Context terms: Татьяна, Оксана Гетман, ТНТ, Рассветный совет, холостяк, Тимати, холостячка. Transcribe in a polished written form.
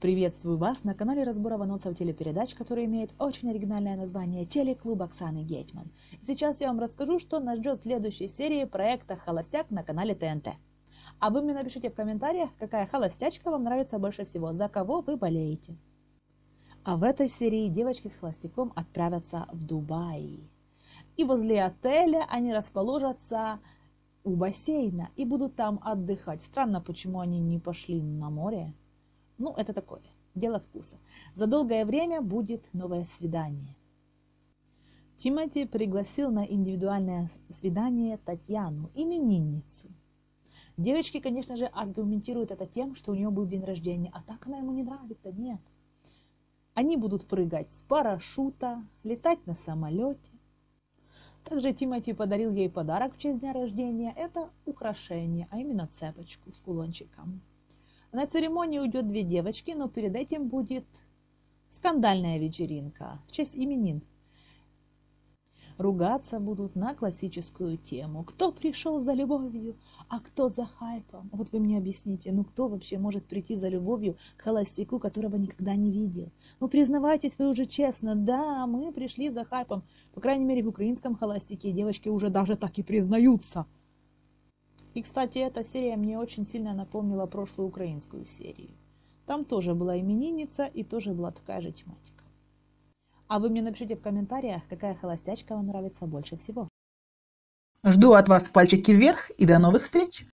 Приветствую вас на канале разбора анонсов телепередач, который имеет очень оригинальное название «Телеклуб Оксаны Гетман». Сейчас я вам расскажу, что нас ждет в следующей серии проекта «Холостяк» на канале ТНТ. А вы мне напишите в комментариях, какая холостячка вам нравится больше всего, за кого вы болеете. А в этой серии девочки с холостяком отправятся в Дубай. И возле отеля они расположатся у бассейна и будут там отдыхать. Странно, почему они не пошли на море. Ну, это такое, дело вкуса. За долгое время будет новое свидание. Тимати пригласил на индивидуальное свидание Татьяну, именинницу. Девочки, конечно же, аргументируют это тем, что у нее был день рождения, а так она ему не нравится, нет. Они будут прыгать с парашюта, летать на самолете. Также Тимати подарил ей подарок в честь дня рождения. Это украшение, а именно цепочку с кулончиком. На церемонию уйдет две девочки, но перед этим будет скандальная вечеринка в честь именин. Ругаться будут на классическую тему. Кто пришел за любовью, а кто за хайпом? Вот вы мне объясните, ну кто вообще может прийти за любовью к холостяку, которого никогда не видел? Ну признавайтесь вы уже честно, да, мы пришли за хайпом. По крайней мере в украинском холостяке девочки уже даже так и признаются. И, кстати, эта серия мне очень сильно напомнила прошлую украинскую серию. Там тоже была именинница и тоже была такая же тематика. А вы мне напишите в комментариях, какая холостячка вам нравится больше всего. Жду от вас пальчики вверх и до новых встреч!